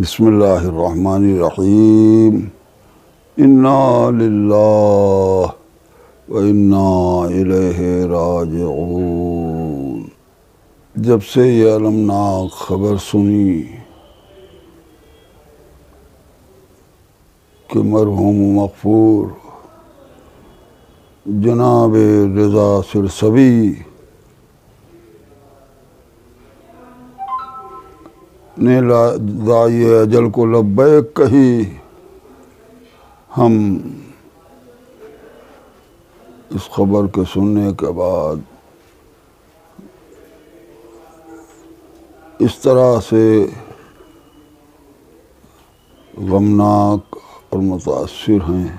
बिस्मिल्लाहिर्रहमानिर्रहीम। इन्ना लिल्लाहि व इन्ना इलैहि राजिऊन। जब से ये अलमनाक खबर सुनी कि मरहूम मग़फ़ूर जनाब रज़ा सिरसवी ने दाई अजल को लब्बैक कही, हम इस खबर के सुनने के बाद इस तरह से गमनाक और मुतासिर हैं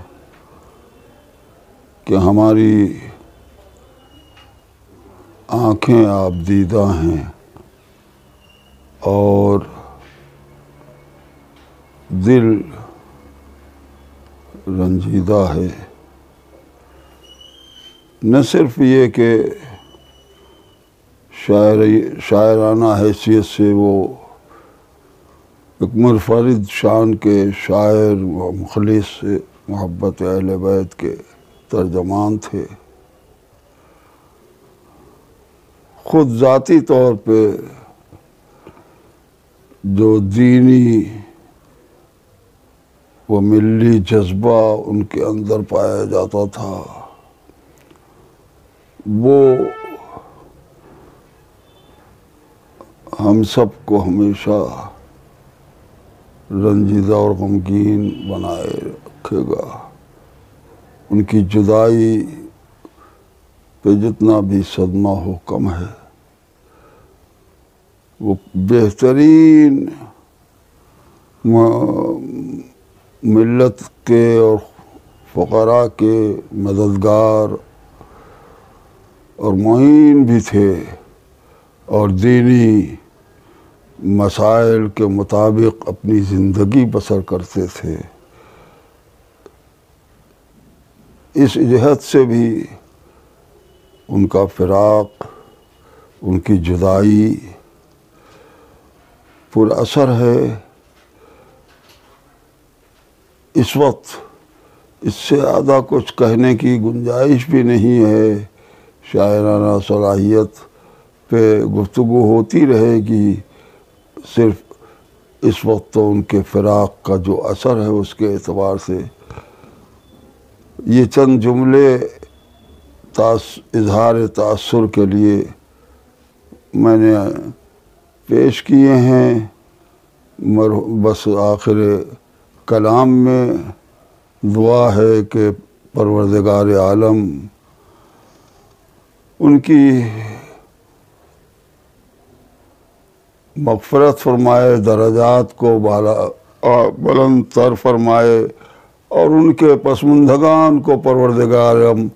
कि हमारी आँखें आबदीदा हैं और दिल रंजीदा है। न सिर्फ ये कि शायराना हैसियत से वो मुनफरिद शान के शायर व मुखलिस से मोहब्बत अहले बैत के तर्जमान थे, ख़ुद ज़ाती तौर पे जो दीनी वो मिली जज्बा उनके अंदर पाया जाता था, वो हम सब को हमेशा रंजीदा और गमगीन बनाए रखेगा। उनकी जुदाई पे जितना भी सदमा हो कम है। वो बेहतरीन मिल्लत के और फ़क़रा के मददगार और मुईन भी थे और दीनी मसाइल के मुताबिक अपनी ज़िंदगी बसर करते थे। इस जहत से भी उनका फ़िराक़, उनकी जुदाई पुर असर है। इस वक्त इससे ज़्यादा कुछ कहने की गुंजाइश भी नहीं है। शायराना सलाहियत पे गुफ्तगू होती रहेगी। सिर्फ इस वक्त तो उनके फ़िराक़ का जो असर है उसके एतबार से ये चंद जुमले इज़हार तासुर के लिए मैंने पेश किए हैं। बस आखिर कलाम में दुआ है कि परवरदिगार आलम उनकी मग़फ़िरत फरमाए, दरजात को बुलंद तर फरमाए और उनके पसमंदगान को परवरदिगार आलम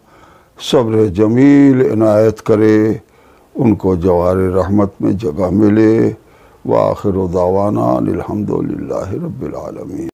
सब्र जमील इनायत करे, उनको जवारे रहमत में जगह मिले। व आखिर दावाना अनिल हम्दुलिल्लाहि रब्बिल आलमीन।